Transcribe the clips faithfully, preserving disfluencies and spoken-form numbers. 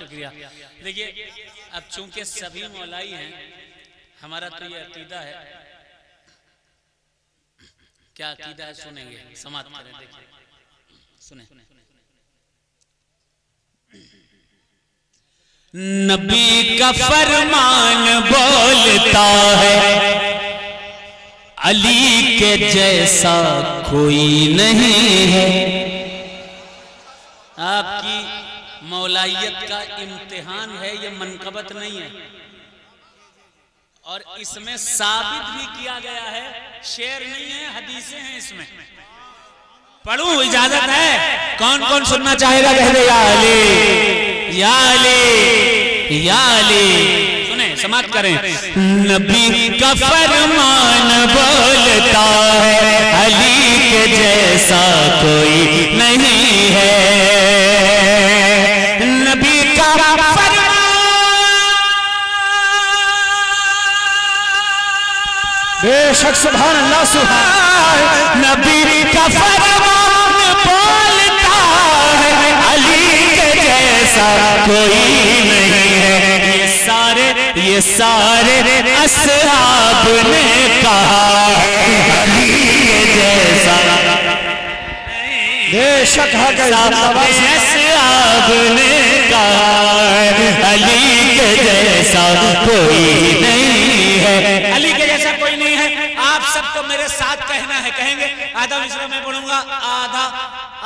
शुक्रिया। देखिए अब चूंकि सभी मौलाई हैं, हमारा तो ये अकीदा है, क्या अकीदा है सुनेंगे, समाप्त करें। देखिए सुने, नबी का फरमान बोलता है अली के जैसा कोई नहीं है। आपकी मौलायत का इम्तिहान है, ये मनकबत नहीं है। और इसमें साबित भी किया गया है, शेर नहीं है, हदीसें हैं इसमें। पढ़ूं, इजाजत है? कौन कौन सुनना चाहेगा? कह दे या अली, या अली, या अली। समाप्त करें। नबी का फरमान बोलता है अली के जैसा कोई नहीं है। नबी का फरमान, बेशक सुभान अल्लाह, सुभान। नबी का फरमान बोलता है अली के जैसा कोई नहीं है। ये सारे ये सारे असहाब ने कहा है अली के जैसा, बेशक हक है। असहाब ने कहा है अली के जैसा कोई नहीं है, अली के जैसा कोई नहीं है। आप सबको मेरे साथ कहना है, कहेंगे आधा मिसरा मैं पढ़ूंगा, आधा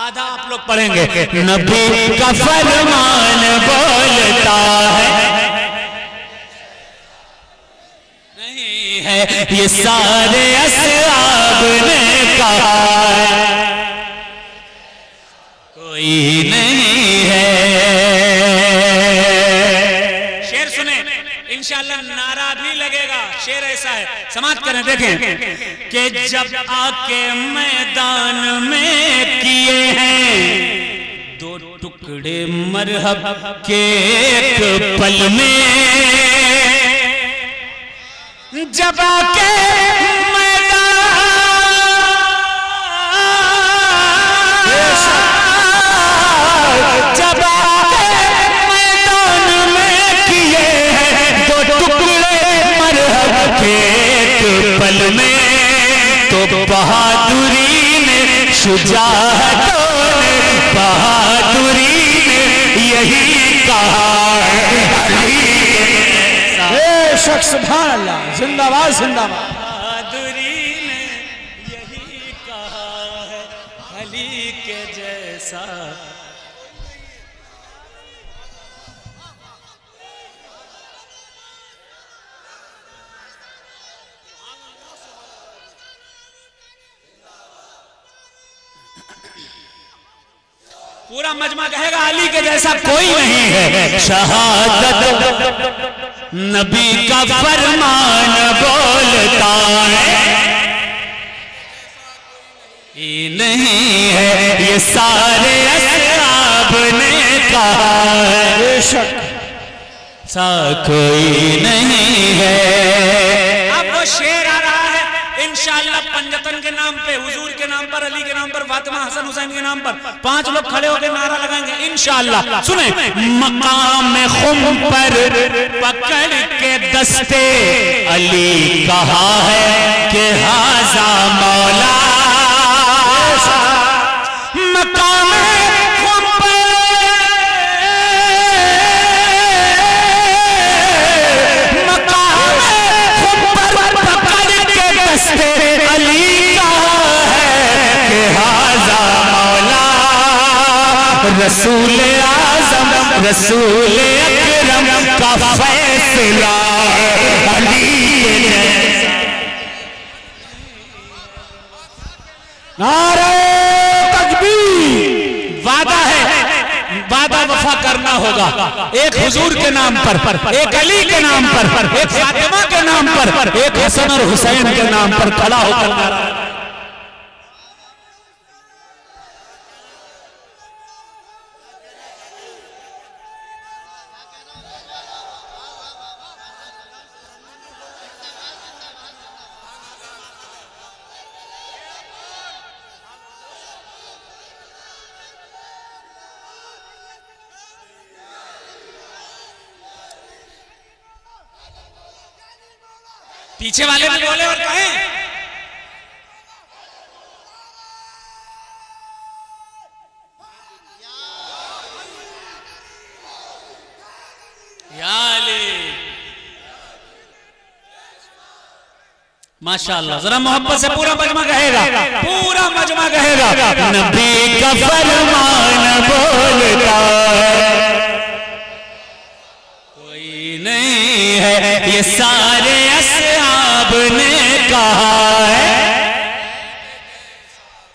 आधा आप लोग पढ़ेंगे। नबी का फरमान बोलता है है, ये सारे असहाब ने कहा कोई नहीं है। शेर सुने, इंशाल्लाह नारा भी लगेगा, शेर ऐसा है। समाप्त करें। देखें कि जब आके मैदान में किए हैं दो टुकड़े मरहब के एक पल में, जब आके मैदान, जब आके मैदान में किए हैं दो टुकड़े मरहब के एक पल में, तो बहादुरी ने शुजाअतों ने, बहादुरी ने यही कहा है अली। बेशक सुभान अल्लाह, जिंदाबाद जिंदाबाद। बहादुरी ने यही कहा है अली के जैसा। पूरा मजमा कहेगा अली के जैसा कोई नहीं है। शहादत नबी का फरमान बोलता है ये नहीं है, ये सारे असहाब ने कहा है, बेशक सा कोई नहीं है। अब वो शेर आ रहा है इंशाअल्लाह, पंजतन के नाम पे, हुजूर के नाम पर, अली के नाम पर, फातिमा हसन हुसैन के नाम पर पांच लोग खड़े होकर नारा लगाएंगे इंशाअल्लाह। सुने, मकाम में खुम पर पकड़ के दस्ते अली कहा है कि हाजा मौला। मकाम खुम पर, मकाम खुम पर पकड़ के दस्ते अली कहा है कि हाजा मौला। रसूल आजम रसूल अकरम का फैसला अली ने। नारे तकबीर। वादा है, वादा वफा करना होगा। एक हुजूर के नाम पर, एक अली के नाम पर, एक फातिमा के नाम पर, एक हसन और हुसैन के नाम पर खड़ा होकर पीछे वाले भी बोले और कहें या अली। माशाअल्लाह, जरा मोहब्बत से पूरा मजमा कहेगा, पूरा मजमा कहेगा। नबी का फरमान बोलता कोई नहीं है, ये सारे अस्हाब ने कहा है,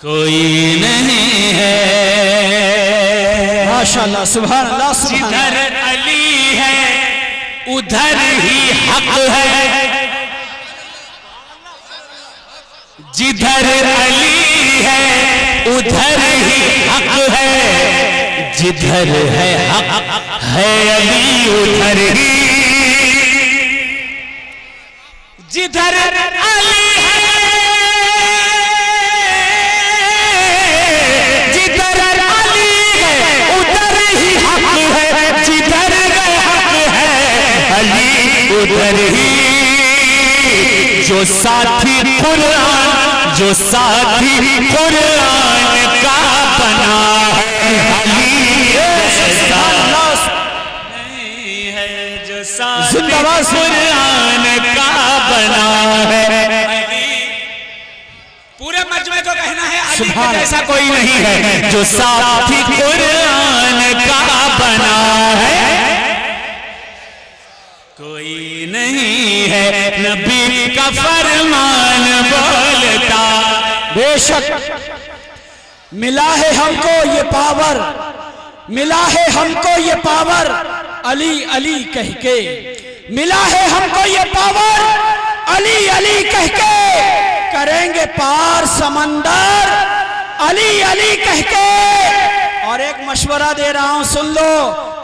कोई नहीं है। माशाअल्लाह, सुभान अल्लाह, सुभान अल्लाह। अली है उधर ही हक है, जिधर अली है उधर ही हक है, जिधर है हक है अली उधर ही, जिधर अली है जिधर अली है उधर ही हक है, जिधर हक है अली उधर ही। जो साथी कुरान, जो साथी कुरान का बना है अली जैसा नहीं है, जो साथी कुरान का बना है अली, पूरे मजमे को कहना है अली जैसा कोई नहीं है, जो साथी कुरान का बना है कोई नहीं है। नबी का फरमान बोलता, बेशक मिला है हमको ये पावर, मिला है हमको ये पावर अली अली कह के, मिला है हमको ये पावर अली अली कह के, करेंगे पार समंदर अली अली कह के। और एक मशवरा दे रहा हूं, सुन लो,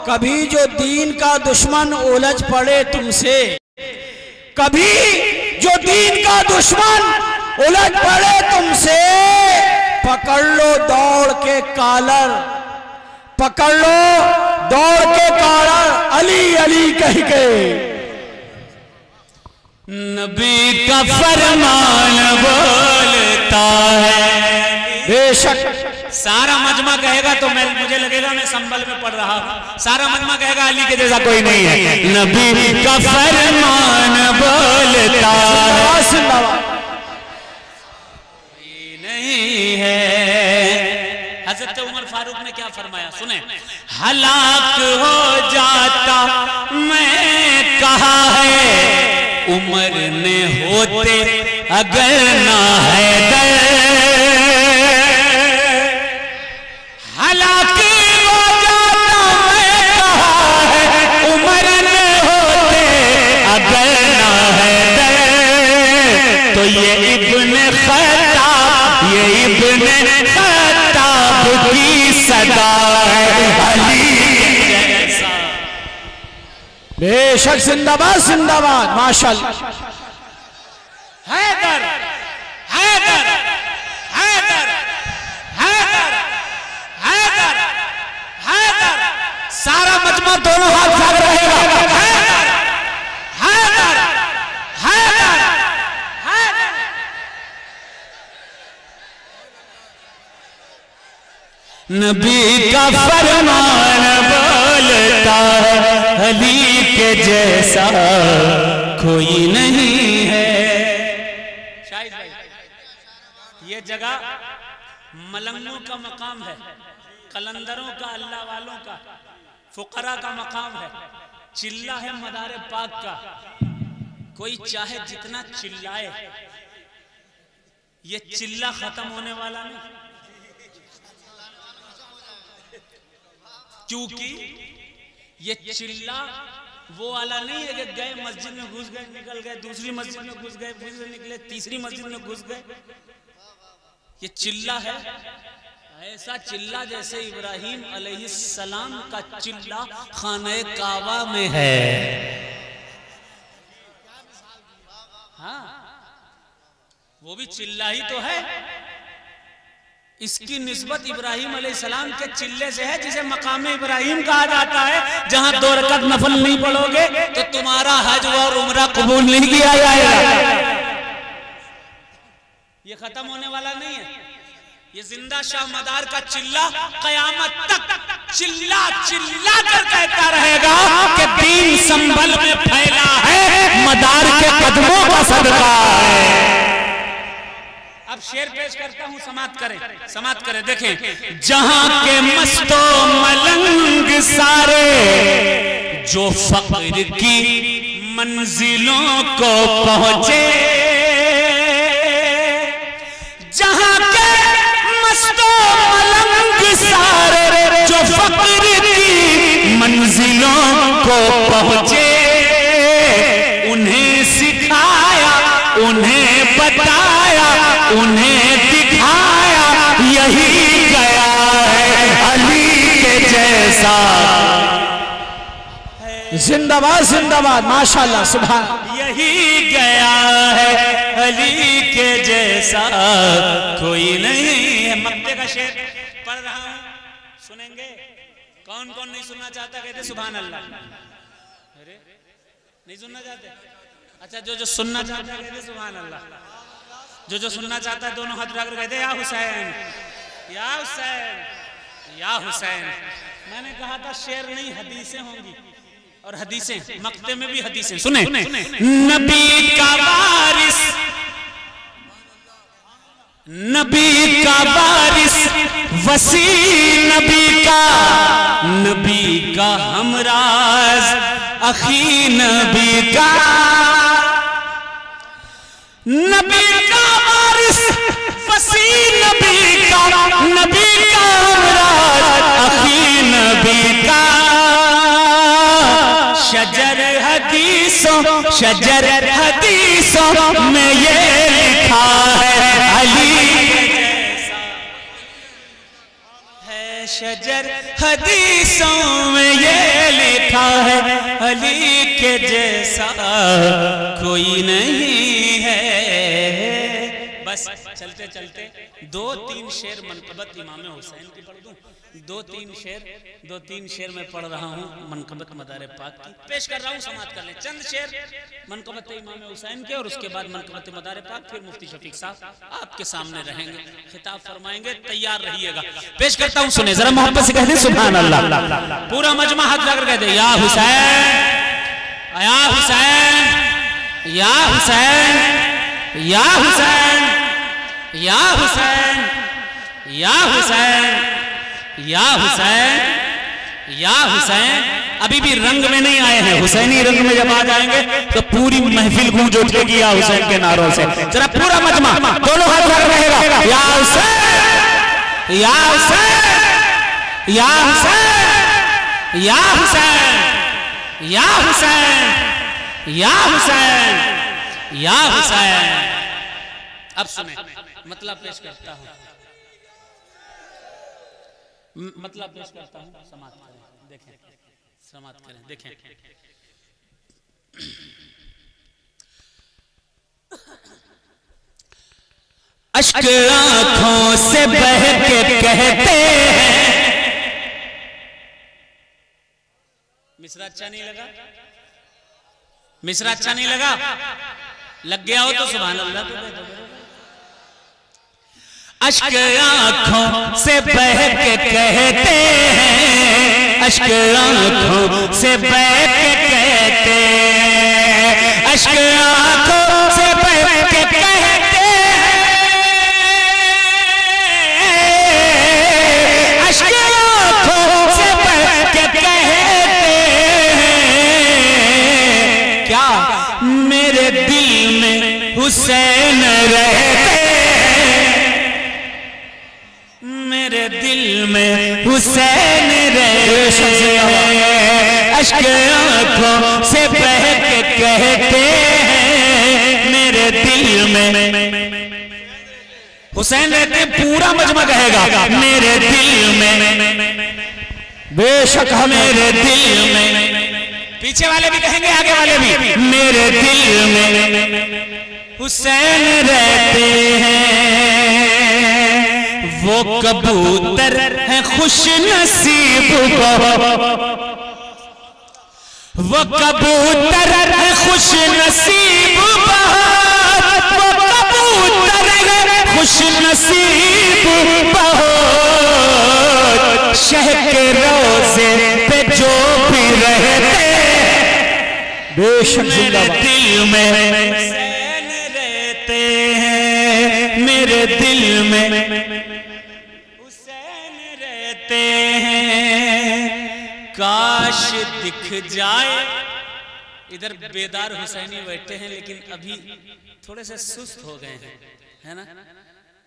कभी जो दीन का दुश्मन उलझ पड़े तुमसे, कभी जो दीन का दुश्मन उलझ पड़े तुमसे, पकड़ लो दौड़ के कॉलर, पकड़ लो दौड़ के कॉलर अली अली कह के। नबी का फरमान बोलता है, बेशक सारा मजमा कहेगा तो मैं मुझे लगेगा मैं संभल में पढ़ रहा हूं। सारा मजमा कहेगा अली के जैसा कोई नहीं है। नबी का फरमान बोलता नहीं है। हजरत उमर फारूक ने क्या फरमाया सुने, हलाक हो जाता मैं कहा है, उमर ने होते अगर ना है दर, हलाक हो जाता मैं कहा है, उमर ने होते अगर ना है दर। तो ये इब्ने खत्ताब, ये इब्ने खत्ताब की सदा है अली जैसा। बेशक, जिंदाबाद जिंदाबाद, माशाल्लाह। हैदर हैदर हैदर हैदर हैदर हैदर, सारा मजमा दोनों हाथ साथ रहेगा। हैदर हैदर हैदर हैदर, नबी का फरमान बोलता है अली के जैसा कोई नहीं है। शायद ये जगह मलंगों का मकाम है, कलंदरों का, अल्लाह वालों का, फुकरा का मकाम है, चिल्ला है मदारे पाक का। कोई चाहे जितना चिल्लाए, ये चिल्ला खत्म होने वाला नहीं, क्योंकि ये चिल्ला वो वाला नहीं है कि गए मस्जिद में घुस गए निकल गए, दूसरी मस्जिद में घुस गए फिर से निकले, तीसरी मस्जिद में घुस गए। ये चिल्ला है ऐसा चिल्ला जैसे इब्राहिम अलैहिस्सलाम का चिल्ला खाने काबा में है। हाँ, वो भी चिल्ला ही तो है। इसकी निस्बत इब्राहिम अलैहिस्सलाम के चिल्ले से है, जिसे मकाम इब्राहिम कहा जाता है, जहां दो रकत नफल नहीं पढ़ोगे तो तुम्हारा हज और उमरा कबूल नहीं किया जाएगा। ये खत्म होने वाला नहीं है। ये जिंदा शाह मदार का चिल्ला कयामत तक चिल्ला चिल्ला कर कहता रहेगा कि दीन संभल में फैला है, मदार के कदमों का सदका है। अब शेर पेश करता हूँ, समाप्त करें, समाप्त करें। देखें, जहां के मस्तो मलंग सारे जो फक्र की मंजिलों को पहुंचे, जहां के मस्तो मलंग सारे जो फक्र की मंजिलों को पहुंचे, उन्हें सिखाया, उन्हें बताया, उन्हें दिखाया, यही गया है अली के जैसा। जिंदाबाद जिंदाबाद, माशाल्लाह, सुभान। यही गया है अली के जैसा कोई नहीं है। मक्के का शेर पढ़ रहा हूं, सुनेंगे। कौन कौन नहीं सुनना चाहता, कहते सुभान अल्लाह। अरे नहीं सुनना चाहते, अच्छा जो जो सुनना चाहता है कहते सुभान अल्लाह। जो जो सुनना चाहता है दोनों हाथ उठाकर कहते या हुसैन, या हुसैन, या हुसैन। मैंने कहा था शेर नहीं हदीसें होंगी, और हदीसें मक्ते में भी हदीसें सुने। नबी का वारिस, नबी का वारिस वसी नबी का, नबी का हमराज अखी नबी का, नबी का वारिस वसी नबी का, नबी का हमराज अखी नबी का। शजर हदीसों, शजर हदीसों में ये लिखा है अली है। शजर हदीसों में ये लिखा है अली के जैसा कोई नहीं है। बस चलते चलते दो तीन शेर मनकबत इमाम हुसैन की पढ़ दूं। दो तीन शेर दो तीन शेर मैं पढ़ रहा हूँ मनकबत मदार पाक की, पेश कर रहा हूँ, समाप्त कर ले। चंद शेर मनकबत इमाम हुसैन के, और उसके बाद मनकबत मदार पाक, फिर मुफ्ती शफीक साहब आपके सामने रहेंगे, खिताब फरमाएंगे, तैयार रहिएगा। पेश करता हूँ, सुने जरा मोहब्बत से, कह दे सुभान अल्लाह। पूरा मजमा हाथ लगाकर कह दे या हुसैन, या हुसैन, या हुसैन, या हुसैन, या हुसैन, या हुसैन, या हुसैन, या हुसैन। अभी भी रंग में नहीं आए हैं, हुसैनी रंग में जब आ जाएंगे तो पूरी महफिल गूंज उठेगी या हुसैन के नारों से। जरा पूरा मजमा दोनों हाथ उठाकर रहेगा या हुसैन, या हुसैन, या हुसैन, या हुसैन, या हुसैन, या हुसैन, या हुसैन। अब सुने, मतलब पेश करता हूं, मतलब पेश करता हूं, समाप्त करें। देखें, समाप्त करें, देखें। अश्क आंखों से बह के कहते हैं, मिसरा अच्छा नहीं लगा, मिसरा अच्छा नहीं लगा, लग गया हो तो सुभान अल्लाह। अश्क आंखों से बह के कहते हैं, अश्क आंखों से बह के कहते हैं, अश्क आंखों से बह के कहते हैं, अश्क आंखों से बह के कहते हुसैन रहते हैं, मेरे दिल में हुसैन रहते हैं, अश्क आंखों से बह के कहते हैं, मेरे दिल में हुसैन रहते। पूरा मजमा कहेगा मेरे दिल में, बेशक मेरे दिल में। पीछे वाले भी कहेंगे, आगे वाले भी, मेरे दिल में हुसैन रहते हैं। वो कबूतर है खुश नसीब बहुत, वो कबूतर है खुश नसीब बहुत, वो कबूतर है खुश नसीब बहुत शह के रोज़े पे जो भी रहते बेशक जिंदाबाद दिल में मेरे दिल में हुसैन रहते हैं। काश दिख जाए। इधर बेदार हुसैनी बैठे हैं लेकिन अभी थोड़े से सुस्त हो गए हैं, है ना?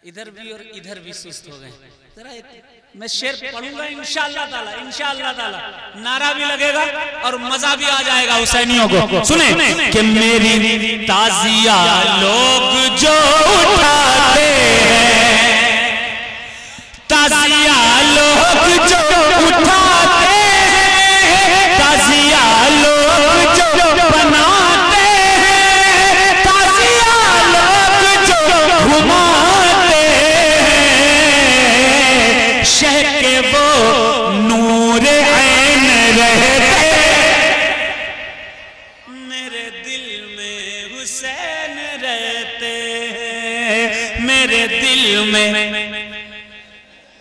इधर भी और इधर भी सुस्त हो गए। जरा मैं शेर पढ़ूंगा इंशाअल्लाह ताला, इंशाअल्लाह ताला नारा भी लगेगा और मजा भी आ जाएगा हुसैनियों को। सुने कि मेरी ताजिया लोग जो उठाते हैं, ताजिया लोग जो उठाते हैं, ताजिया लोग जो बनाते हैं, ताजिया लोग जो घुमा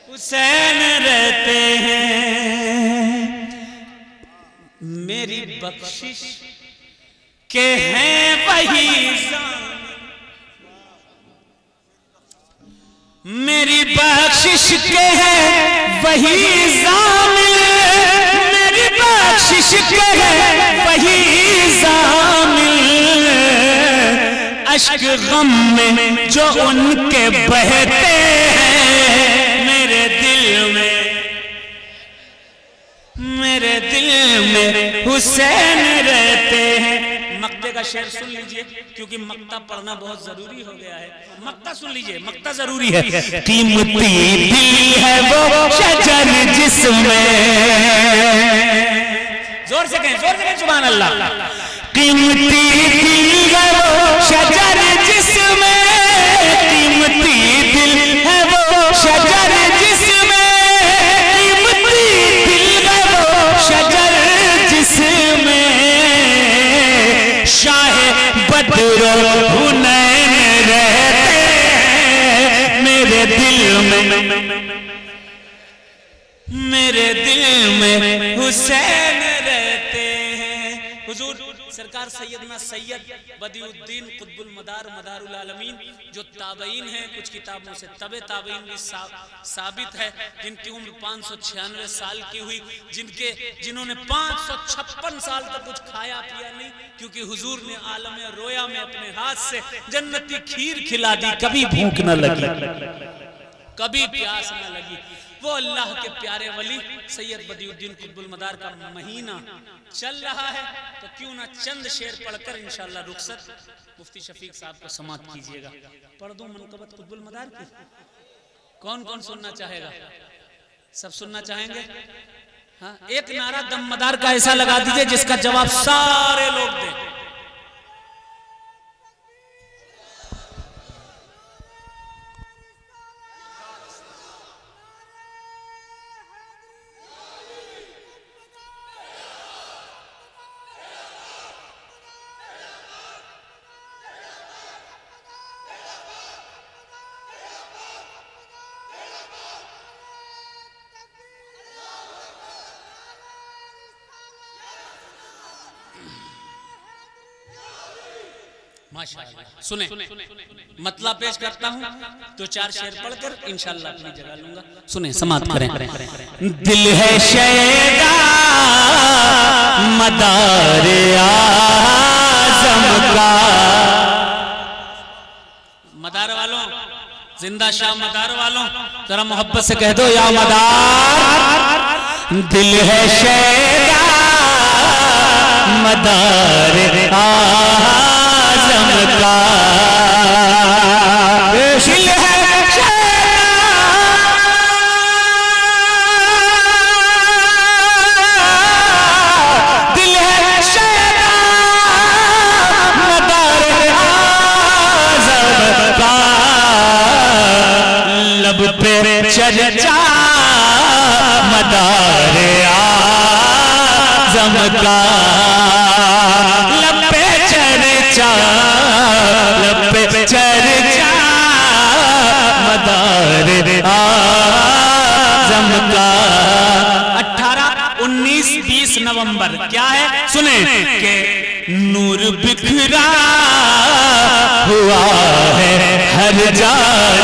हुसैन रहते हैं। मेरी बख्शिश के हैं वही जामिल, मेरी बख्शिश के हैं वही जामिल, मेरी बख्शिश के हैं वही जामिल। अश्क गम में जो उनके बहते हैं मेरे दिल में हुसैन रहते हैं। मक्ते का शेर सुन लीजिए क्योंकि मक्ता पढ़ना बहुत जरूरी हो गया है। मक्ता सुन लीजिए, मक्ता जरूरी है। कीमती दिल है वो शजर जिसमें, जोर से कहें, जोर से कहें सुभान अल्लाह। कीमती दिल है वो शजर जिसमें, कीमती दिल है वो शजर जिसमें, शजर जिसमें शाह बदरुल हुनैन रहते हैं। मेरे दिल में मेरे दिल में हुसैन रहते हैं। हुजूर सरकार सैयदना सैयद बदिउद्दीन कुतुबुल मदार मदार उल आलमीन जो ताबईन है, कुछ किताबों से तबे ताबईन भी साबित है, जिनकी उम्र पाँच सौ छियानवे साल की हुई, जिनके जिन्होंने पाँच सौ छप्पन साल तक कुछ खाया पिया नहीं क्योंकि हुजूर ने आलम रोया में अपने हाथ से जन्नती खीर खिला दी। कभी भूख न लगी, कभी प्यास न लगी। वो अल्लाह के प्यारे वली सैयद बदिउद्दीन कुतुबुल मदार का महीना चल रहा है तो क्यों ना चंद शेर पढ़कर इंशाल्लाह रुखसत मुफ्ती शफीक साहब को समाप्त कीजिएगा। पढ़ दूं मनकबत कुतुबुल मदार की? कौन कौन सुनना चाहेगा? सब सुनना चाहेंगे? हाँ, एक नारा दम मदार का ऐसा लगा दीजिए जिसका जवाब सारे लोग दें। सुने, मतलब पेश करता हूँ दो चार शेर पढ़कर इंशाल्लाह अपनी जगह लूंगा। सुने, समाप्त करें। दिल है शेरा मदार आज़म का, मदार वालों, जिंदा शाह मदार वालों, जरा मोहब्बत से कह दो या मदार। दिल है शेरा मदार आज़म का, दिल है शेरा मदार आज़म का, लब पे चर्चा मदार आज़म का, लबे चर्चा लबे चर्चा बीस नवंबर क्या है सुने के नूर बिखरा हुआ है हर जान,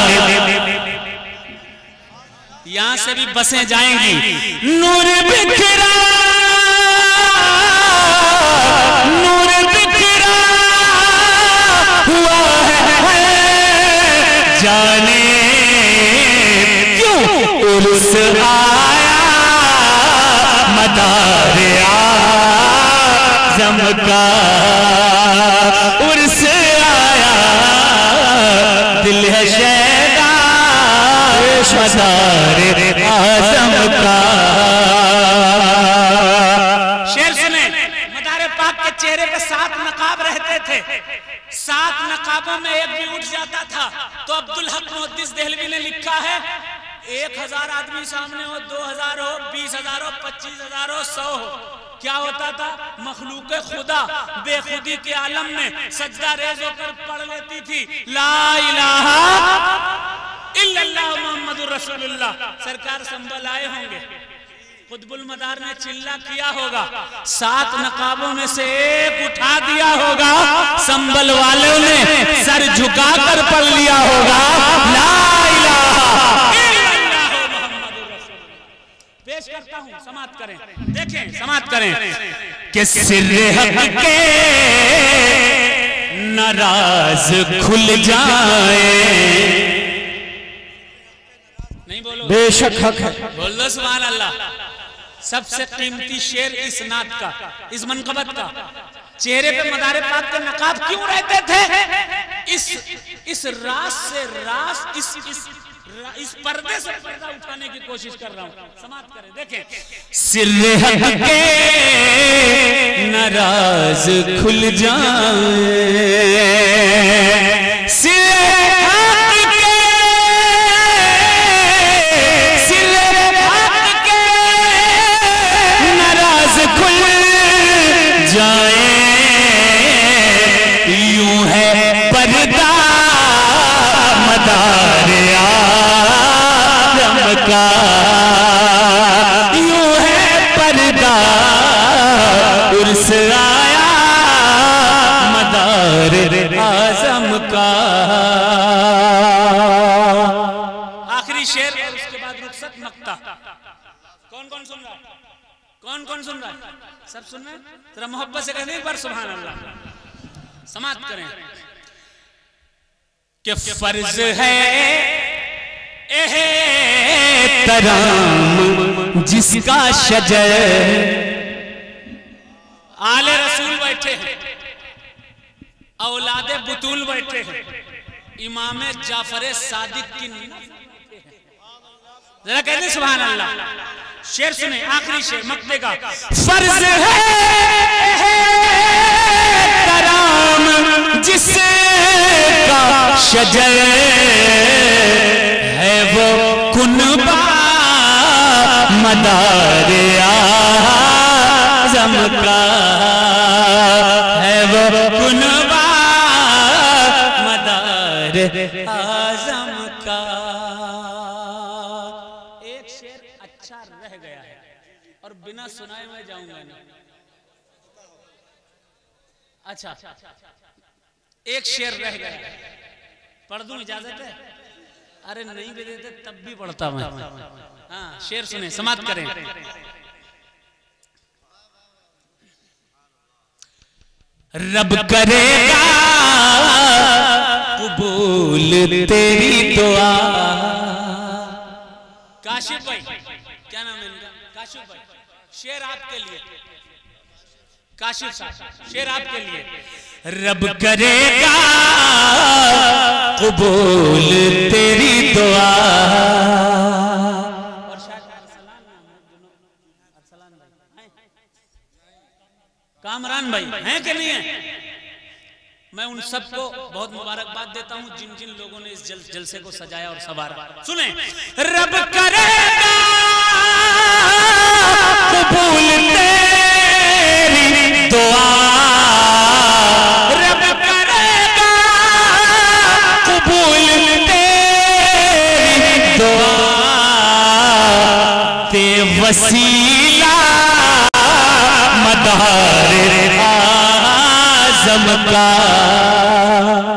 यहाँ से भी बसें जाएंगी। नूर बिखरा नूर बिखरा हुआ है जाने क्यों उर्स आया मदार आलम का उर्स आया दिल है शैदा मदार आलम का। शेर सुने, मदार पाक के चेहरे पे सात नकाब रहते थे, सात नकाबों में एक भी उठ जाता था तो अब्दुल हक मुहद्दिस देहलवी ने लिखा है एक हजार आदमी सामने हो, दो हजार हो, बीस हजार हो, पच्चीस हजार हो, सौ हो, क्या होता था मखलूक खुदा बेखुदी के आलम में सजदा रेज होकर पढ़ लेती थी ला इलाहा इल्लल्लाह मुहम्मदुर रसूलुल्लाह। सरकार संभल आए होंगे, कुतुबुल मदार ने चिल्ला किया होगा, सात नकाबों में से एक उठा दिया होगा, संभल वालों ने सर झुका कर पढ़ लिया होगा ला इलाहा इल्लल्लाह मुहम्मदुर रसूलुल्लाह। पेश करता हूं, समाप्त करें, देखें समाप्त करें कि सिर्रे हक के नाराज खुल जाए। नहीं बोलो बेशक हक है, बोल दो सुभान अल्लाह। सबसे कीमती शेर इस नात का, इस मनकबत का, चेहरे पे मदारे पाक के नकाब क्यों रहते थे, इस इस रास से रास, इस इस इस पर्दे से पर्दा उठाने की कोशिश कर रहा हूँ। समाप्त करें, देखें सिर्रे हक के नाराज खुल जाए, सिर्रे जाए यूं है पर्दा मदार आलम का, यूं है पर्दा उर्स आया मदार आजम का। आखिरी शेर और उसके बाद रुखसत मक्ता। कौन कौन सुन रहा है, कौन कौन सुन रहा है, सब सुन रहे हैं, तेरा मोहब्बत से कहने पर सुभान अल्लाह। समाप्त करें कि फर्ज है एहतराम जिसका शजर आले रसूल बैठे हैं, औलादे बुतूल बैठे हैं, इमाम जाफर सादिक की जरा कहते सुभान अल्लाह। शेर सुने, आखिरी शेर मक्ते का, फर्ज है तराम जिसका शजर है वो कुनबा मदार आज़म का, है वो कुनबा मदार आज़म का। रह गया है और बिना सुनाए मैं जाऊंगा नहीं। अच्छा एक शेर रह गया, पढ़ दूं, इजाजत है? अरे नहीं भी देते तब भी पढ़ता मैं। हाँ शेर सुने, समाप्त करें रब करेगा कबूल तेरी दुआ। काशिफ भाई, क्या नाम है इनका? काशिफ भाई, शेर आपके लिए, काशिफ साहब शेर आपके लिए। रब करेगा कबूल तेरी दुआ। और शायद अरसलान नाम है, दोनों अरसलान भाई कामरान भाई हैं कि नहीं है? मैं उन सबको बहुत मुबारकबाद देता हूं जिन जिन लोगों ने इस जल, जलसे को सजाया और संवारा। सुने, रब करेगा कबूल तेरी दुआ, रब करेगा कबूल तेरी दुआ, दे वसीला मदार आज़म का।